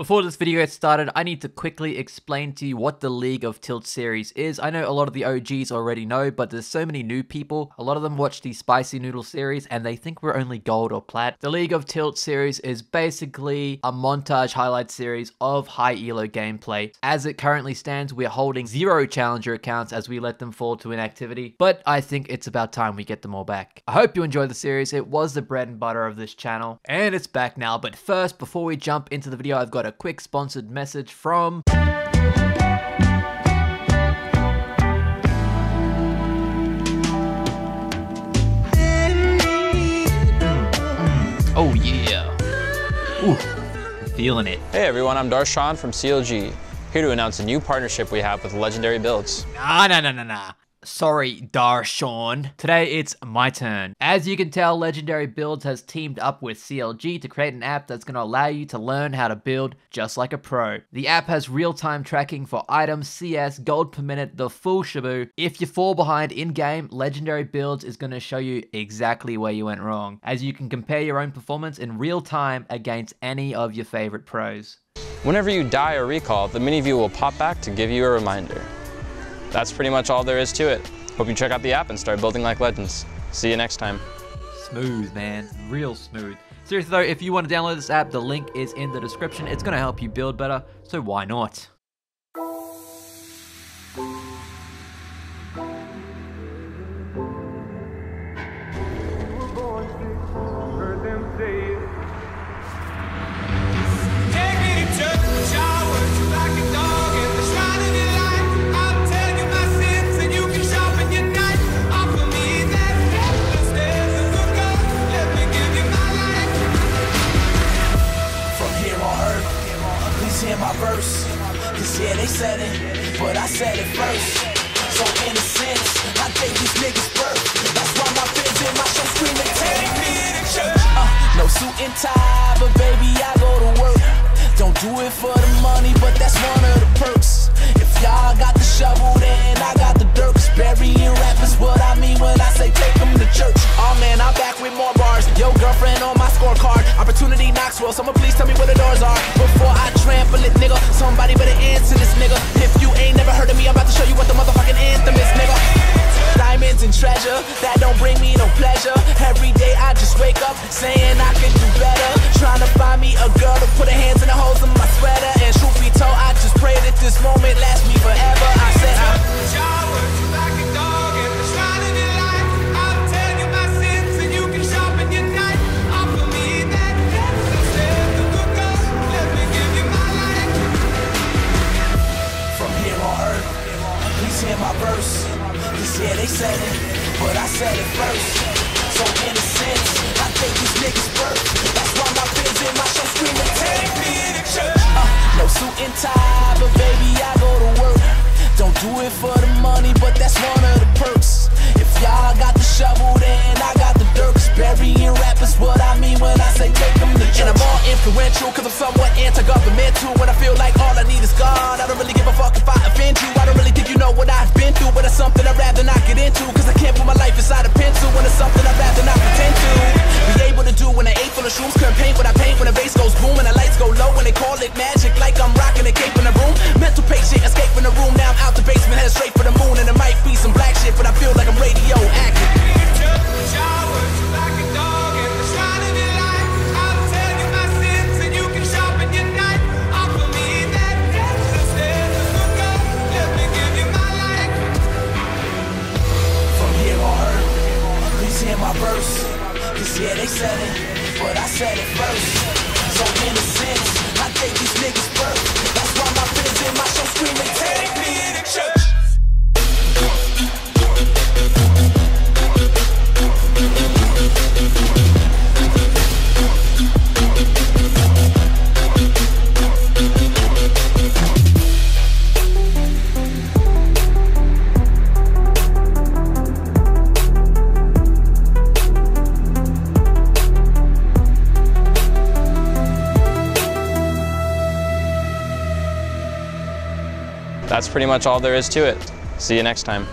Before this video gets started, I need to quickly explain to you what the League of Tilt series is. I know a lot of the OGs already know, but there's so many new people. A lot of them watch the Spicy Noodle series and they think we're only gold or plat. The League of Tilt series is basically a montage highlight series of high elo gameplay. As it currently stands, we're holding 0 challenger accounts as we let them fall to inactivity, but I think it's about time we get them all back. I hope you enjoyed the series. It was the bread and butter of this channel, and it's back now. But first, before we jump into the video, I've got a quick sponsored message from oh yeah. Ooh, feeling it. Hey everyone, I'm Darshan from CLG, here to announce a new partnership we have with Legendary Builds. Nah. Sorry, Darshan. Today it's my turn. As you can tell, Legendary Builds has teamed up with CLG to create an app that's going to allow you to learn how to build just like a pro. The app has real-time tracking for items, CS, gold per minute, the full shaboo. If you fall behind in-game, Legendary Builds is going to show you exactly where you went wrong, as you can compare your own performance in real time against any of your favorite pros. Whenever you die or recall, the mini-view will pop back to give you a reminder. That's pretty much all there is to it. Hope you check out the app and start building like legends. See you next time. Smooth, man. Real smooth. Seriously though, if you want to download this app, the link is in the description. It's going to help you build better, so why not? Yeah, they said it, but I said it first. So in a sense, I think these niggas birth. That's why my fans in my show screaming, take me to church. No suit and tie, but baby, I go to work. Don't do it for the money, but that's one of the perks. If y'all got the shovel, then I got the dirt. Burying rappers, what I mean when I say take them to church. Oh man, I'm back with more bars. Yo, girlfriend on my scorecard. Opportunity Knoxville, someone please tell me where the doors are. Before I trample it, nigga, somebody better answer this, nigga. If you ain't never heard of me, I'm about to show you what the motherfucking anthem is, nigga. Diamonds and treasure, that don't bring me no pleasure. Every day I just wake up saying I could do better. Trying to find me a girl to put her hands in the holes in my sweater. And truth be told, I just pray that this moment lasts me forever. I said I'm my verse, cause yeah, they said it, but I said it first. So in a sense, I think these niggas birth. That's why my fans in my show screaming, take me to church. No suit and tie, but baby, I go to work. Don't do it for the money, but that's one of the perks. If y'all got the shovel, then I got the dirt. Burying rappers, what I mean when I say take them to church. And I'm all influential, cause I'm somewhat anti-governmental. When I feel like all I need is God, I don't really give a fuck if I offend you. I don't really think you know what I've been through, but it's something I'd rather not get into. Cause I can't put my life inside a pencil, and it's something I'd rather not pretend to. Be able to do when I ain't full of shrooms. Couldn't paint what I paint when the bass goes boom and the lights go low and they call it magic. Like I'm rocking a cape in the room. Mental patient, escape from the room. Now I'm out the basement, headed straight for the moon. And it might be some black shit, but I feel like I'm radio active. My verse, cause yeah, they said it, but I said it first. So in a sense, I think these niggas birth. That's why my fans in my show screaming, take me to church. That's pretty much all there is to it. See you next time.